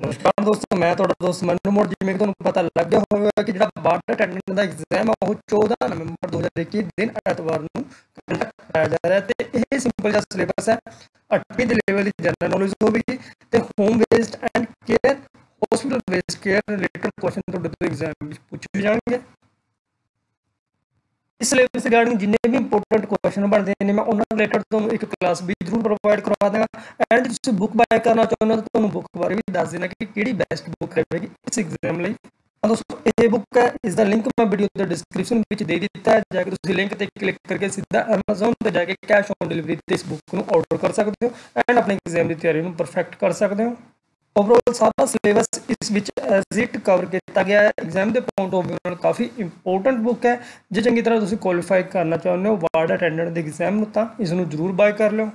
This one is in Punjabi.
नमस्कार दोस्तों, मैं थोड़ा दोस्त मनु मौर जी। मेरे को पता लग गया होगा कि जो वाटर ट्रीटमेंट का एग्जाम है वो 14 नवंबर 2021 दिन ਐਤਵਾਰ ਨੂੰ ਕੰਡਕਟ ਕੀਤਾ ਜਾ ਰਿਹਾ ਤੇ ਇਹ ਸਿੰਪਲ ਜਿਹਾ ਸਿਲੇਬਸ ਹੈ। 8ਵੀਂ ਦੇ ਲੈਵਲ ਦੀ ਜਨਰਲ ਨੌਲੇਜ ਹੋਵੇਗੀ ਤੇ home based and care hospital based care related question ਤੁਹਾਡੇ ਤੋਂ ਐਗਜ਼ਾਮ ਵਿੱਚ ਪੁੱਛੇ ਜਾਣਗੇ। ਇਸ ਸਿਲੇਬਸ ਰਿਗਾਰਡਿੰਗ ਜਿੰਨੇ ਵੀ ਇੰਪੋਰਟੈਂਟ ਕੁਐਸਚਨ ਬਣਦੇ ਨੇ ਮੈਂ ਉਹਨਾਂ ਰਿਲੇਟਡ ਤੁਹਾਨੂੰ ਇੱਕ ਕਲਾਸ ਵੀ ਜ਼ਰੂਰ ਪ੍ਰੋਵਾਈਡ ਕਰਵਾ ਦਾਂਗਾ। ਐਂਡ ਤੁਸੀਂ ਬੁੱਕ ਬਾਏ ਕਰਨਾ ਚਾਹੁੰਦੇ ਹੋ ਤਾਂ ਤੁਹਾਨੂੰ ਬੁੱਕ ਬਾਰੇ ਵੀ ਦੱਸ ਦੇਣਾ ਕਿ ਕਿਹੜੀ ਬੈਸਟ ਬੁੱਕ ਰਹੇਗੀ ਇਸ ਐਗਜ਼ਾਮ ਲਈ। ਤਾਂ ਦੋਸਤੋ ਇਹ ਬੁੱਕ ਹੈ, ਇਸ ਦਾ ਲਿੰਕ ਮੈਂ ਵੀਡੀਓ ਦੇ ਡਿਸਕ੍ਰਿਪਸ਼ਨ ਵਿੱਚ ਦੇ ਦਿੱਤਾ ਹੈ। ਜਾ ਕੇ ਤੁਸੀਂ ਲਿੰਕ ਤੇ ਕਲਿੱਕ ਕਰਕੇ ਸਿੱਧਾ Amazon ਤੇ ਜਾ ਕੇ ਕੈਸ਼ ਔਨ ਡਿਲੀਵਰੀ ਤੇ ਇਸ ਬੁੱਕ ਨੂੰ ਆਰਡਰ ਕਰ ਸਕਦੇ ਹੋ ਐਂਡ ਆਪਣੇ ਐਗਜ਼ਾਮ ਦੀ ਤਿਆਰੀ ਨੂੰ ਪਰਫੈਕਟ ਕਰ ਸਕਦੇ ਹੋ। ओवरऑल सारा सिलेबस इस विच एजिट कवर किया गया है। एग्जाम के पॉइंट ऑफ व्यू नाल काफ़ी इंपोर्टेंट बुक है। जो चंगी तरह तुसीं क्वालीफाई करना चाहुंदे हो वार्ड अटेंडेंट के एग्जाम तो इसनूं जरूर बाय कर लो।